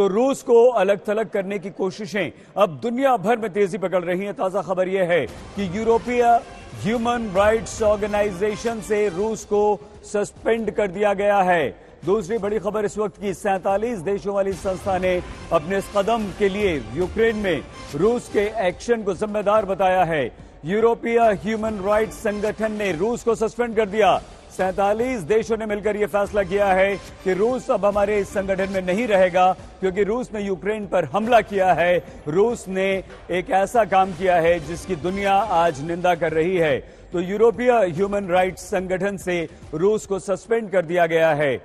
तो रूस को अलग थलग करने की कोशिशें अब दुनिया भर में तेजी पकड़ रही हैं। ताजा खबर यह है कि यूरोपीय ह्यूमन राइट्स ऑर्गेनाइजेशन से रूस को सस्पेंड कर दिया गया है। दूसरी बड़ी खबर इस वक्त की, 47 देशों वाली संस्था ने अपने इस कदम के लिए यूक्रेन में रूस के एक्शन को जिम्मेदार बताया है। यूरोपीय ह्यूमन राइट्स संगठन ने रूस को सस्पेंड कर दिया। 47 देशों ने मिलकर यह फैसला किया है कि रूस अब हमारे इस संगठन में नहीं रहेगा, क्योंकि रूस ने यूक्रेन पर हमला किया है। रूस ने एक ऐसा काम किया है जिसकी दुनिया आज निंदा कर रही है। तो यूरोपीय ह्यूमन राइट्स संगठन से रूस को सस्पेंड कर दिया गया है।